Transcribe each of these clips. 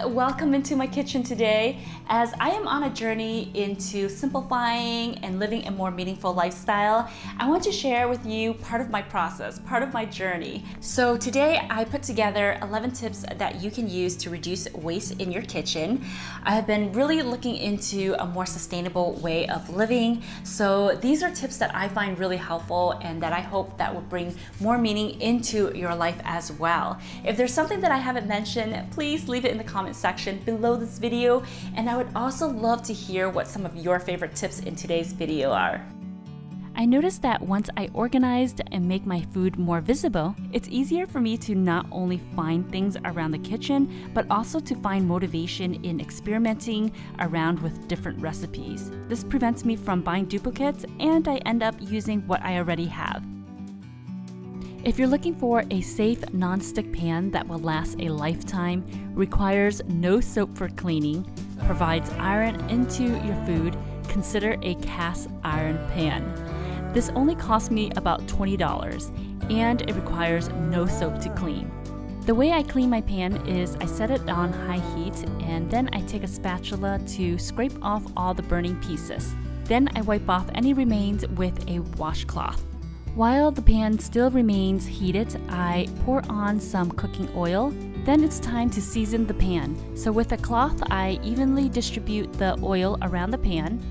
loves, welcome into my kitchen today as I am on a journey into simplifying and living a more meaningful lifestyle. I want to share with you part of my process, part of my journey. So today I put together 11 tips that you can use to reduce waste in your kitchen. I have been really looking into a more sustainable way of living. So these are tips that I find really helpful and that I hope that will bring more meaning into your life as well. If there's something that I haven't mentioned, please leave it in the comment section below this video, and I would also love to hear what some of your favorite tips in today's video are. I noticed that once I organized and make my food more visible, it's easier for me to not only find things around the kitchen, but also to find motivation in experimenting around with different recipes. This prevents me from buying duplicates, and I end up using what I already have. If you're looking for a safe nonstick pan that will last a lifetime, requires no soap for cleaning, provides iron into your food, consider a cast iron pan. This only cost me about $20 and it requires no soap to clean. The way I clean my pan is I set it on high heat and then I take a spatula to scrape off all the burning pieces. Then I wipe off any remains with a washcloth. While the pan still remains heated, I pour on some cooking oil. Then it's time to season the pan. So with a cloth, I evenly distribute the oil around the pan,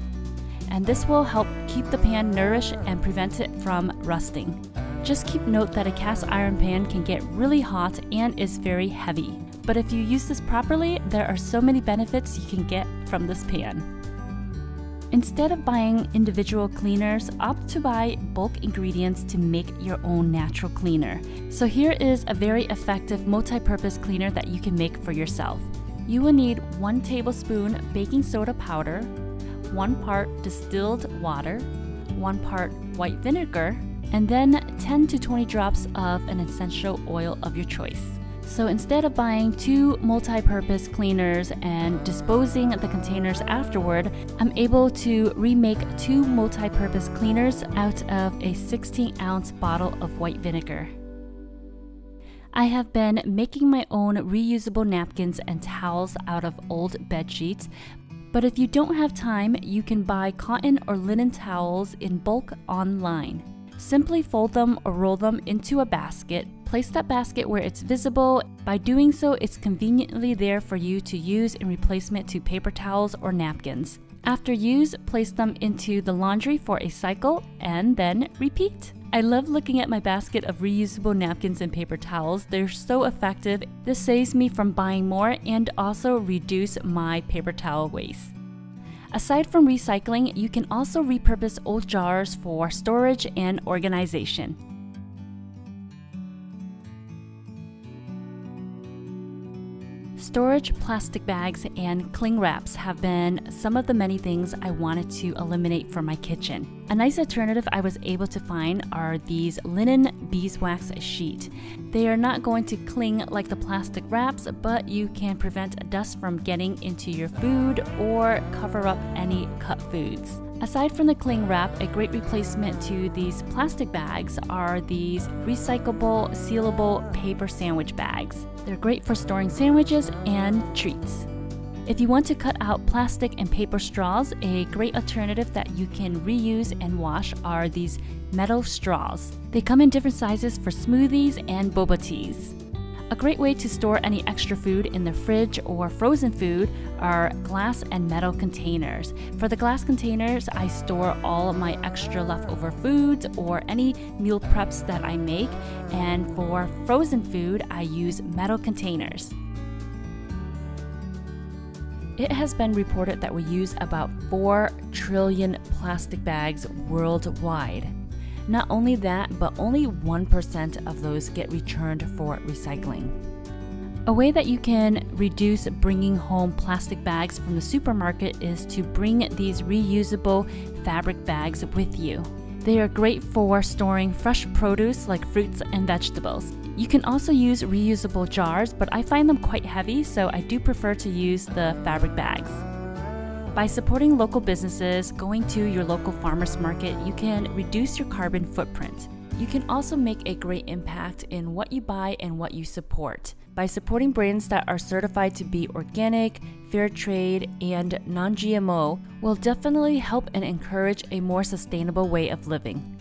and this will help keep the pan nourished and prevent it from rusting. Just keep note that a cast iron pan can get really hot and is very heavy. But if you use this properly, there are so many benefits you can get from this pan. Instead of buying individual cleaners, opt to buy bulk ingredients to make your own natural cleaner. So here is a very effective multi-purpose cleaner that you can make for yourself. You will need 1 tablespoon baking soda powder, 1 part distilled water, 1 part white vinegar, and then 10 to 20 drops of an essential oil of your choice. So instead of buying 2 multi-purpose cleaners and disposing of the containers afterward, I'm able to remake 2 multi-purpose cleaners out of a 16-ounce bottle of white vinegar. I have been making my own reusable napkins and towels out of old bed sheets, but if you don't have time, you can buy cotton or linen towels in bulk online. Simply fold them or roll them into a basket. Place that basket where it's visible. By doing so, it's conveniently there for you to use in replacement to paper towels or napkins. After use, place them into the laundry for a cycle and then repeat. I love looking at my basket of reusable napkins and paper towels. They're so effective. This saves me from buying more and also reduce my paper towel waste. Aside from recycling, you can also repurpose old jars for storage and organization. Storage plastic bags and cling wraps have been some of the many things I wanted to eliminate from my kitchen. A nice alternative I was able to find are these linen beeswax sheets. They are not going to cling like the plastic wraps, but you can prevent dust from getting into your food or cover up any cut foods. Aside from the cling wrap, a great replacement to these plastic bags are these recyclable, sealable paper sandwich bags. They're great for storing sandwiches and treats. If you want to cut out plastic and paper straws, a great alternative that you can reuse and wash are these metal straws. They come in different sizes for smoothies and boba teas. A great way to store any extra food in the fridge or frozen food are glass and metal containers. For the glass containers, I store all of my extra leftover foods or any meal preps that I make, and for frozen food, I use metal containers. It has been reported that we use about 4 trillion plastic bags worldwide. Not only that, but only 1% of those get returned for recycling. A way that you can reduce bringing home plastic bags from the supermarket is to bring these reusable fabric bags with you. They are great for storing fresh produce like fruits and vegetables. You can also use reusable jars, but I find them quite heavy, so I do prefer to use the fabric bags. By supporting local businesses, going to your local farmers market, you can reduce your carbon footprint. You can also make a great impact in what you buy and what you support by supporting brands that are certified to be organic, fair trade, and non-GMO will definitely help and encourage a more sustainable way of living.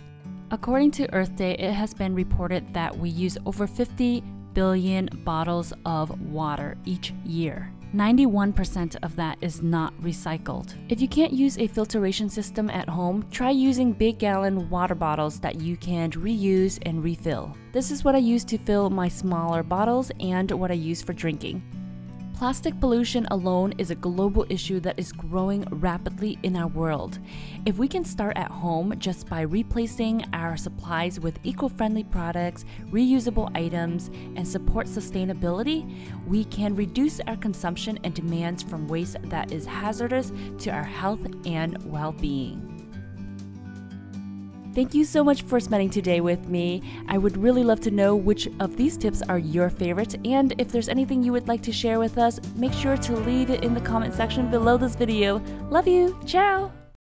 According to Earth Day, it has been reported that we use over 50 billion bottles of water each year. 91% of that is not recycled. If you can't use a filtration system at home, try using big gallon water bottles that you can reuse and refill. This is what I use to fill my smaller bottles and what I use for drinking. Plastic pollution alone is a global issue that is growing rapidly in our world. If we can start at home just by replacing our supplies with eco-friendly products, reusable items, and support sustainability, we can reduce our consumption and demands from waste that is hazardous to our health and well-being. Thank you so much for spending today with me. I would really love to know which of these tips are your favorites, and if there's anything you would like to share with us, make sure to leave it in the comment section below this video. Love you, ciao!